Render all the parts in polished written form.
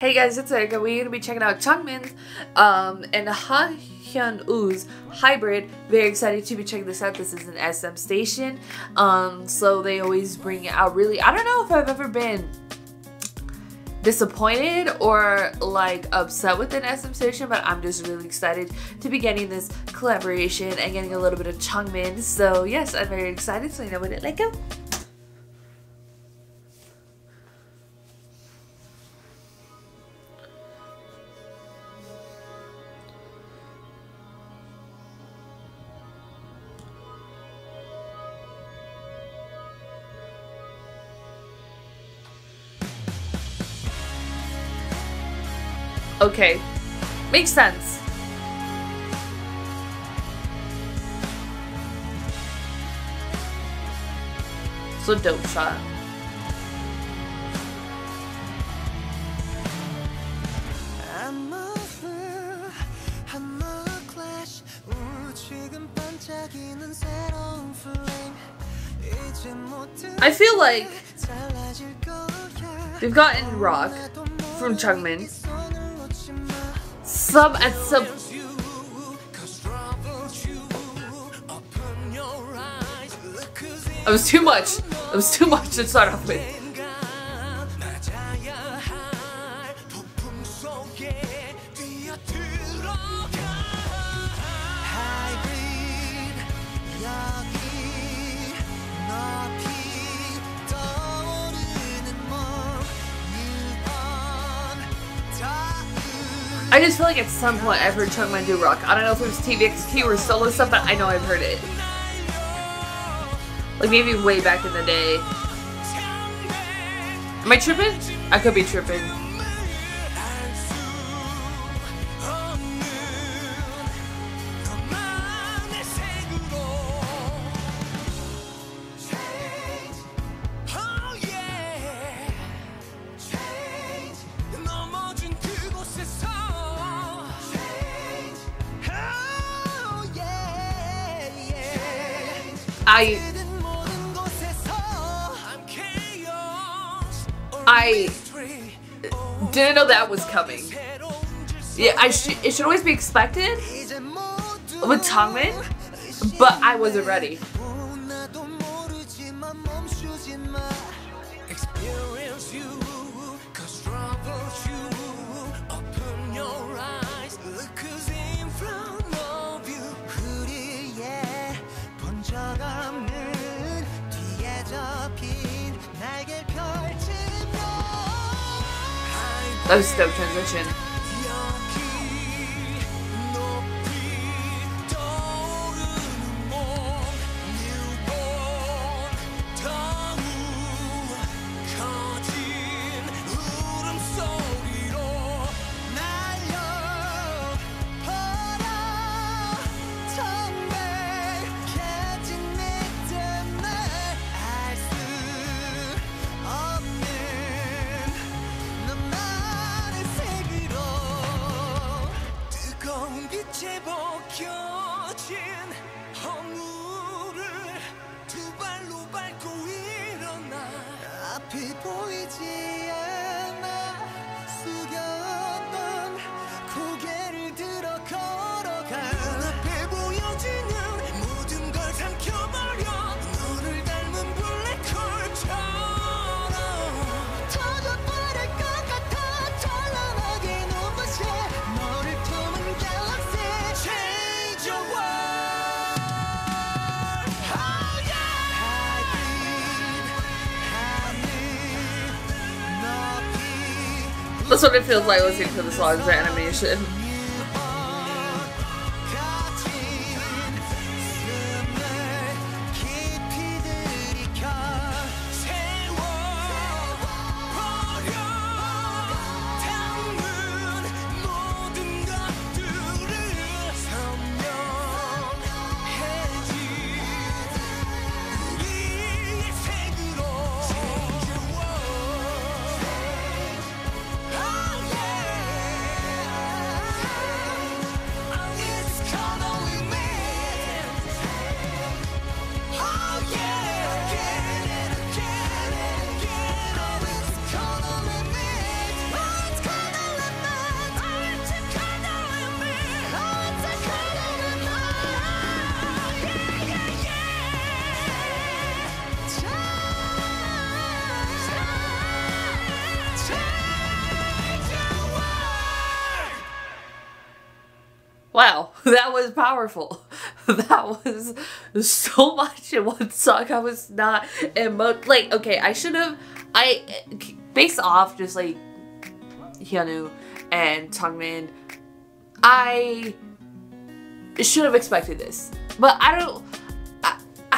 Hey guys, it's Erika. We're gonna be checking out Changmin's and Ha Hyun-woo's HYBRID. Very excited to be checking this out. This is an SM station, so they always bring it out. Really, I don't know if I've ever been disappointed or like upset with an SM station, but I'm just really excited to be getting this collaboration and getting a little bit of Changmin. So yes, I'm very excited. So you know what it like go. Okay, makes sense. So dope shot. I feel like they've gotten rock from Changmin. At some It was too much to start off with. I just feel like at some point I've heard Changmin do rock. I don't know if it was TVXQ or solo stuff, but I know I've heard it. Like maybe way back in the day. Am I tripping? I could be tripping. I didn't know that was coming. Yeah, it should always be expected with Changmin, but I wasn't ready. That was a dope transition. That's what it feels like listening to the songs and animation. Wow, that was powerful. That was so much in one song. I was not like, okay, I should have, based off just like Hyunwoo and Tongmin, I should have expected this, but I don't,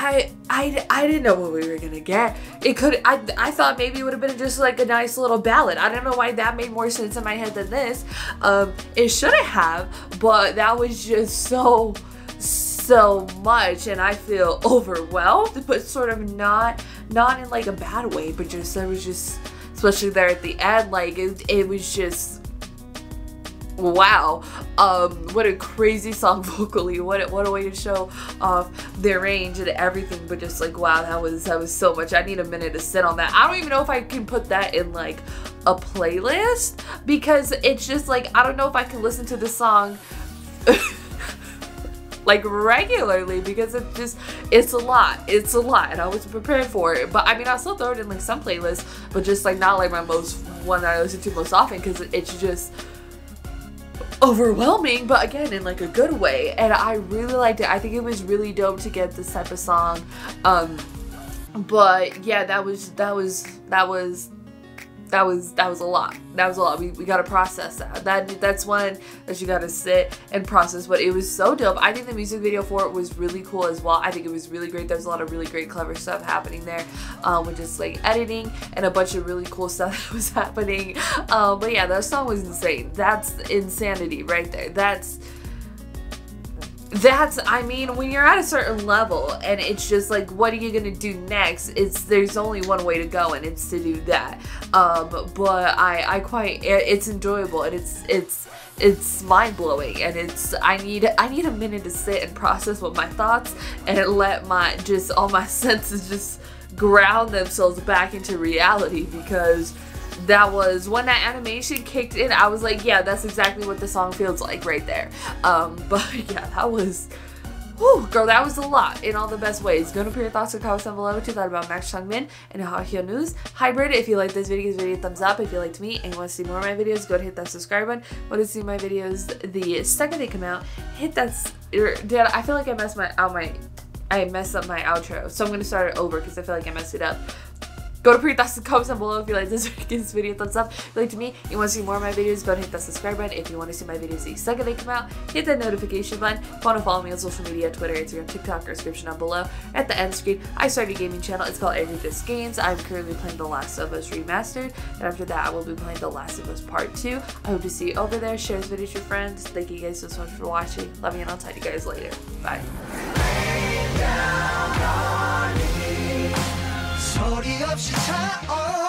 I didn't know what we were gonna get. It could, I thought maybe it would have been just like a nice little ballad. I don't know why that made more sense in my head than this. It shouldn't have, but that was just so much, and I feel overwhelmed, but sort of not in like a bad way, but just there was just, especially there at the end, like it was just wow. What a crazy song vocally. What a way to show off their range and everything, but just like wow, that was so much. I need a minute to sit on that. I don't even know if I can put that in like a playlist, because it's just like I don't know if I can listen to the song like regularly, because it's just, it's a lot, and I wasn't prepared for it. But I mean, I still throw it in like some playlists, but just like not like my one that I listen to most often, because it's just overwhelming, but again in like a good way. And I really liked it. I think it was really dope to get this type of song. But yeah, that was a lot. That was a lot. We gotta process that. That's one that you gotta sit and process. But it was so dope. I think the music video for it was really cool as well. I think it was really great. There's a lot of really great clever stuff happening there, with just like editing and a bunch of really cool stuff that was happening. But yeah, that song was insane. That's insanity right there. That's, I mean, when you're at a certain level and it's just like, what are you gonna do next? There's only one way to go, and it's to do that. But it's enjoyable, and it's mind-blowing, and I need a minute to sit and process what my thoughts, and let all my senses just ground themselves back into reality, because that was when that animation kicked in. I was like, yeah, that's exactly what the song feels like right there. But yeah, that was, whew, girl, that was a lot in all the best ways. Go and put your thoughts in the comments down below what you thought about Max Changmin and Ha Hyun-woo's Hybrid. If you like this video, give this video a thumbs up. If you liked me and you want to see more of my videos, go and hit that subscribe button. Want to see my videos the second they come out? Hit that. Dad, I feel like I messed up my outro, so I'm gonna start it over because I feel like I messed it up. Go to put your thoughts in the comments down below if you like this video, thumbs up. If you liked me, you want to see more of my videos, go and hit that subscribe button. If you want to see my videos the second they come out, hit that notification button. If you want to follow me on social media, Twitter, Instagram, TikTok, or description down below. At the end screen, I started a gaming channel. It's called Erika Just Games. I'm currently playing The Last of Us Remastered, and after that, I will be playing The Last of Us Part 2. I hope to see you over there. Share this video with your friends. Thank you guys so much for watching. Love you, and I'll talk to you guys later. Bye. 소리 없이 차오